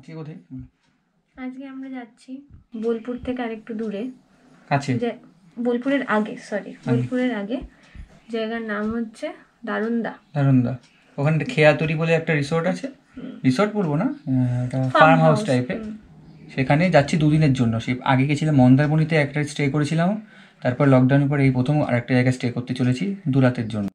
আজকে কোথায়? আজকে আমরা যাচ্ছি বোলপুর থেকে আরেকটু দূরে কাছে, বোলপুরের আগে, সরি বোলপুরের আগে, জায়গার নাম হচ্ছে দারুন্দা। দারুন্দা ওখানে খেয়াতরি বলে একটা রিসর্ট আছে, রিসর্ট বলবো না, এটা ফার্ম হাউস টাইপের। সেখানে যাচ্ছি দুদিনের জন্য। সে আগে গেছিলাম মন্দারমণিতে একটা স্টে করেছিলাম, তারপর লকডাউনের পর এই প্রথম আরেকটা জায়গায় স্টে করতে চলেছি দু রাতের জন্য।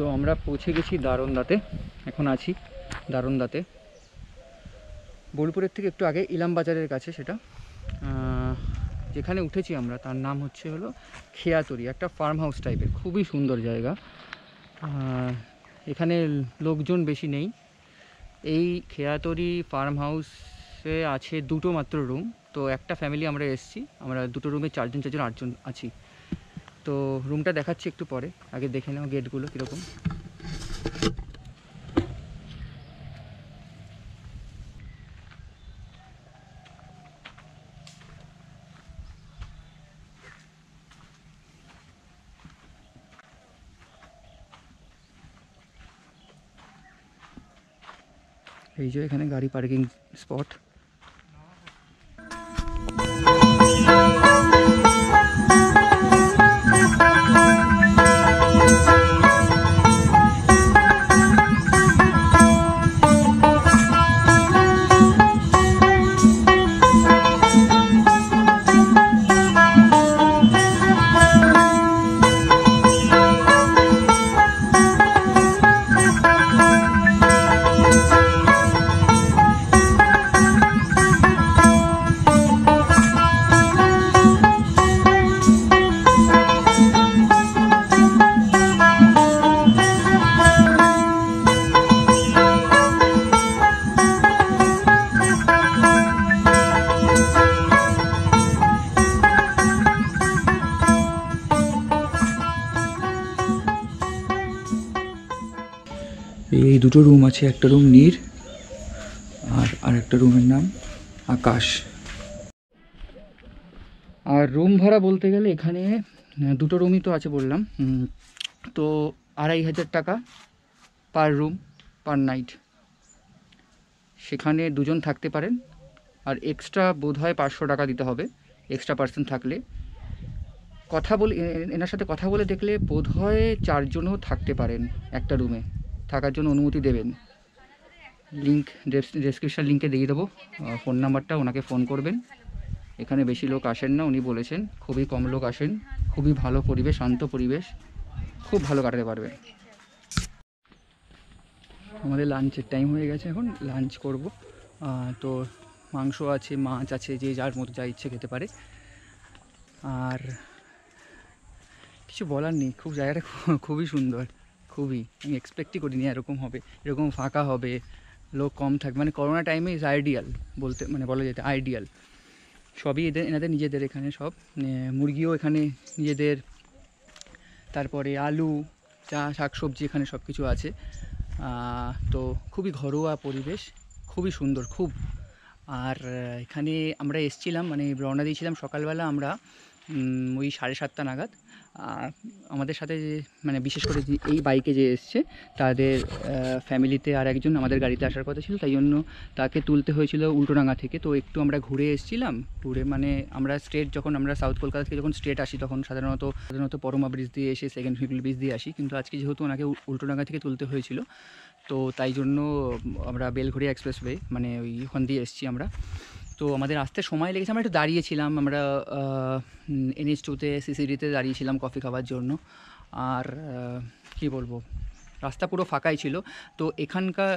তো আমরা পৌঁছে গেছি দারোন্দাতে, এখন আছি দারোন্দাতে। বোলপুরের থেকে একটু আগে ইলামবাজারের কাছে, সেটা যেখানে উঠেছি আমরা তার নাম হলো খেয়াতরি, একটা ফার্ম হাউস টাইপের, খুবই সুন্দর জায়গা। এখানে লোকজন বেশি নেই। এই খেয়াতরি ফার্ম হাউসে আছে দুটো মাত্র রুম, তো একটা ফ্যামিলি আমরা এসেছি, আমরা দুটো রুমে চারজন 8জন আছি। তো রুমটা দেখাচ্ছি একটু পরে, আগে দেখে নাও গেটগুলো কীরকম। এই যে এখানে গাড়ি পার্কিং স্পট। এই দুটো রুম আছে, একটা রুম নীর আর আরেকটা রুমের নাম আকাশ। আর রুম ভাড়া বলতে গেলে এখানে দুটো রুমই তো আছে বললাম, तो 2500 টাকা পার রুম পার নাইট। সেখানে দুজন থাকতে পারেন, আর এক্সট্রা বোধহয় 500 টাকা দিতে হবে এক্সট্রা পার্সন থাকলে। কথা বলে এনার সাথে কথা বলে দেখলে বোধহয় 4জনও থাকতে পারেন একটা রুমে, থাকার জন্য অনুমতি দেবেন। লিঙ্ক ডেসক্রিপশন লিঙ্কে দিয়ে দেবো, ফোন নাম্বারটা, ওনাকে ফোন করবেন। এখানে বেশি লোক আসেন না উনি বলেছেন, খুবই কম লোক আসেন। খুবই ভালো পরিবেশ, শান্ত পরিবেশ, খুব ভালো কাটাতে পারবেন। আমাদের লাঞ্চের টাইম হয়ে গেছে, এখন লাঞ্চ করব। তো মাংস আছে, মাছ আছে, যে যার মতো যা ইচ্ছে খেতে পারে। আর কিছু বলার নেই, খুব জায়গাটা খুবই সুন্দর, খুবই, আমি এক্সপেক্টই করিনি এরকম হবে, এরকম ফাঁকা হবে, লোক কম থাকবে। মানে করোনা টাইমে ইজ আইডিয়াল বলতে, মানে বলা যেতে আইডিয়াল। সবই এদের এনাদের নিজেদের, এখানে সব মুরগিও এখানে নিজেদের, তারপরে আলু, চা, শাকসবজি এখানে সব কিছু আছে। তো খুবই ঘরোয়া পরিবেশ, খুবই সুন্দর খুব। আর এখানে আমরা এসেছিলাম, মানে রওনা দিয়েছিলাম সকালবেলা আমরা ওই 7:30 নাগাদ। আমাদের সাথে যে, মানে বিশেষ করে এই বাইকে যে এসছে তাদের ফ্যামিলিতে আর একজন আমাদের গাড়িতে আসার কথা ছিল, তাই জন্য তাকে তুলতে হয়েছিল উল্টোডাঙ্গা থেকে। তো একটু আমরা ঘুরে এসেছিলাম, ঘুরে মানে আমরা স্ট্রেট, যখন আমরা সাউথ কলকাতা থেকে যখন স্ট্রেট আসি তখন সাধারণত পরমা ব্রিজ দিয়ে এসে সেকেন্ড হুইগলি ব্রিজ দিয়ে আসি, কিন্তু আজকে যেহেতু ওনাকে উল্টোডাঙ্গা থেকে তুলতে হয়েছিল তো তাই জন্য আমরা বেলঘড়িয়া এক্সপ্রেসওয়ে, মানে ওইখান দিয়ে এসেছি আমরা। তো আমাদের আসতে সময় লেগেছে, আমরা একটু দাঁড়িয়েছিলাম, আমরা NH2-তে CCD-তে দাঁড়িয়েছিলাম কফি খাওয়ার জন্য। আর কি বলবো, রাস্তা পুরো ফাঁকাই ছিল। তো এখানকার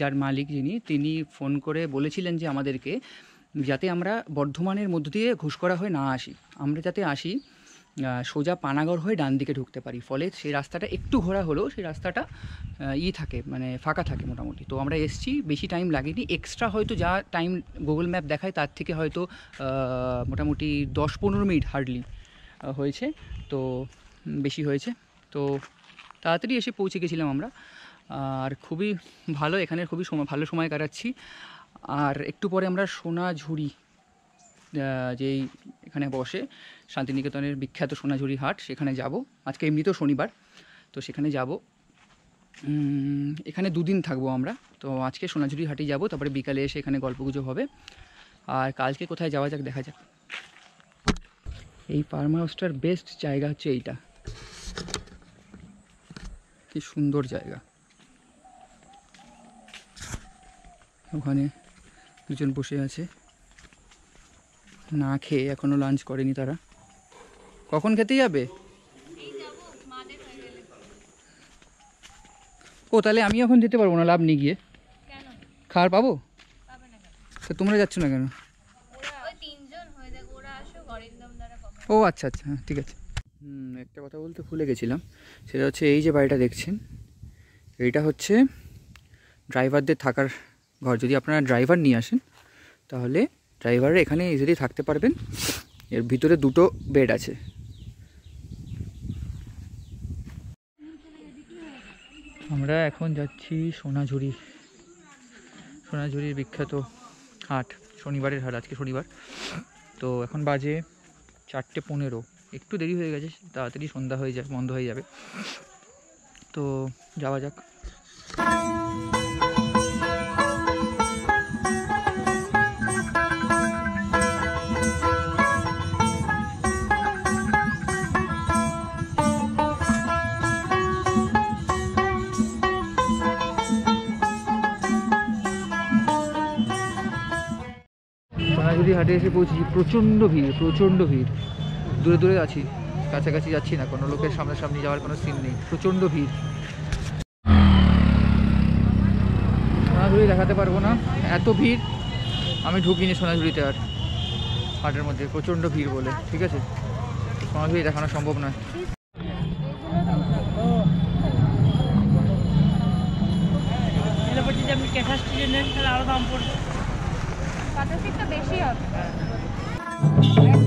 যার মালিক তিনি ফোন করে বলেছিলেন যে আমাদেরকে যাতে আমরা বর্ধমানের মধ্য দিয়ে ঘুষকরা হয়ে না আসি, আমরা যাতে আসি সোজা পানাগড় হয়ে ডান দিকে ঢুকতে পারি। ফলে সেই রাস্তাটা একটু ঘোরা হলেও সেই রাস্তাটা থাকে, মানে ফাঁকা থাকে মোটামুটি। তো আমরা এসেছি, বেশি টাইম লাগেনি, এক্সট্রা হয়তো যা টাইম গুগল ম্যাপ দেখায় তার থেকে হয়তো মোটামুটি 10-15 মিনিট হার্ডলি হয়েছে, তো বেশি হয়েছে। তো তাড়াতাড়ি এসে পৌঁছে গেছিলাম আমরা, আর খুবই ভালো, এখানে খুবই ভালো সময় কাটাচ্ছি। আর একটু পরে আমরা সোনাঝুরি, যেই এখানে বসে শান্তিনিকেতনের বিখ্যাত সোনাঝুরি হাট, সেখানে যাব। আজকে এমনিতেও শনিবার, তো সেখানে যাব। এখানে দুদিন থাকবো আমরা, তো আজকে সোনাঝুরি হাটে যাব, তারপরে বিকালে এসে এখানে গল্পগুজব হবে। আর কালকে কোথায় যাওয়া যাক দেখা যাক। এই ফার্ম হাউসটার বেস্ট জায়গা হচ্ছে এইটা, কি সুন্দর জায়গা। ওখানে দুজন বসে আছে না খেয়ে, এখনও লাঞ্চ করেনি তারা। কখন খেতে যাবে ও? তাহলে আমি এখন যেতে পারবো না, লাভ নেই গিয়ে, খাওয়ার পাবো? তোমরা যাচ্ছ না কেন? ও আচ্ছা আচ্ছা, ঠিক আছে। একটা কথা বলতে ভুলে গেছিলাম, সেটা হচ্ছে এই যে বাড়িটা দেখছেন, এইটা হচ্ছে ড্রাইভারদের থাকার ঘর। যদি আপনারা ড্রাইভার নিয়ে আসেন তাহলে ড্রাইভার এখানে ইজিলি থাকতে পারবেন। এর ভিতরে দুটো বেড আছে। আমরা এখন যাচ্ছি সোনাঝুরি, সোনাঝুরির বিখ্যাত হাট, শনিবারের হাট, আজকে শনিবার। তো এখন বাজে 4:15, একটু দেরি হয়ে গেছে, তাড়াতাড়ি সন্ধ্যা হয়ে যায়, বন্ধ হয়ে যাবে। তো যাওয়া যাক। হাটে এসে পৌঁছেছি, প্রচণ্ড ভিড়। দূরে আছি, কাছাকাছি যাচ্ছি না, কোনো লোকের সামনাসামনি যাওয়ার কোনো সিন নেই, প্রচণ্ড ভিড়। সোনাঝুরি দেখাতে পারবো না, এত ভিড়। আমি ঢুকিনি সোনাঝুরিতে আর, হাটের মধ্যে প্রচণ্ড ভিড় বলে। ঠিক আছে, সোনাঝুরি দেখানো সম্ভব নয়। আরো দাম পড়বে, 85 তো বেশি হবে।